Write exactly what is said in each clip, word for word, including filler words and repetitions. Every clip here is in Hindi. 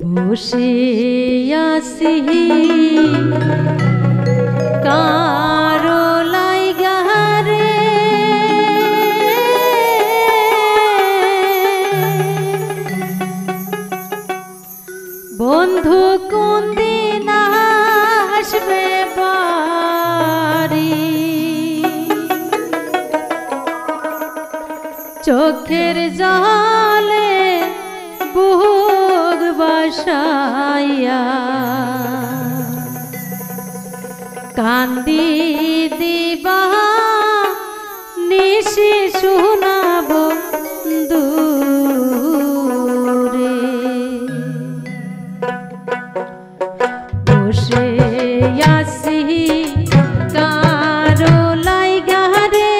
बसे आसी कारो लाइगा रे बंधु कोन दिन आसबे बारी चोखेर जाले कांदी दीबा निशी सुनाबो दूरे बसे आसी कारो लाइगा रे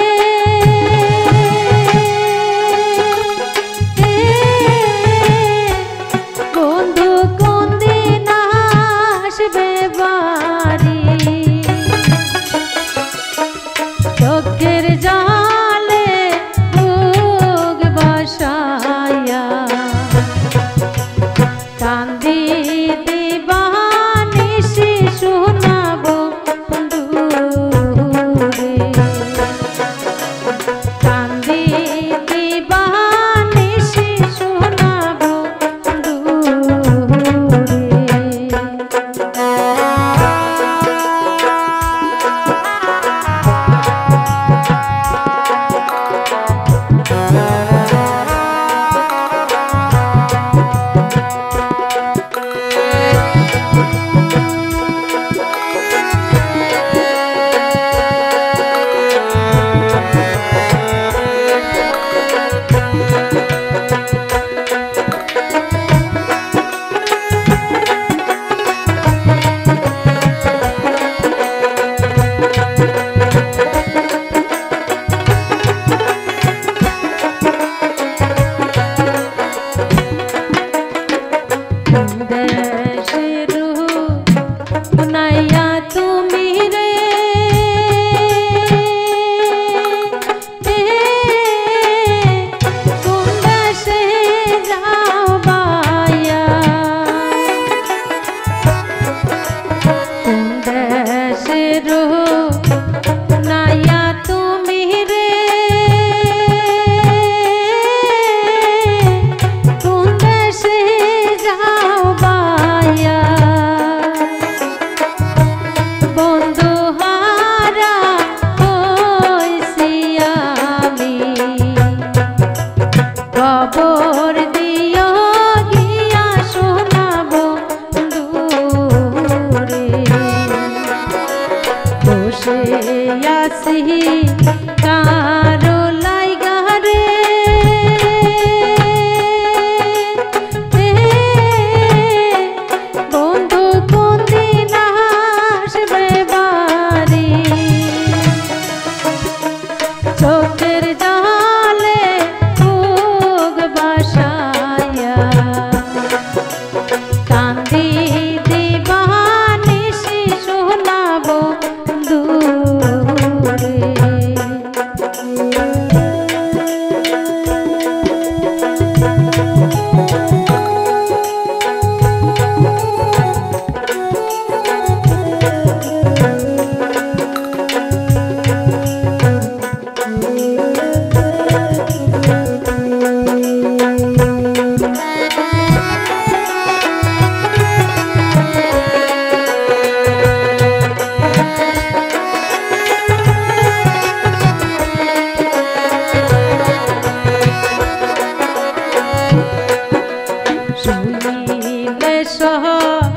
सहा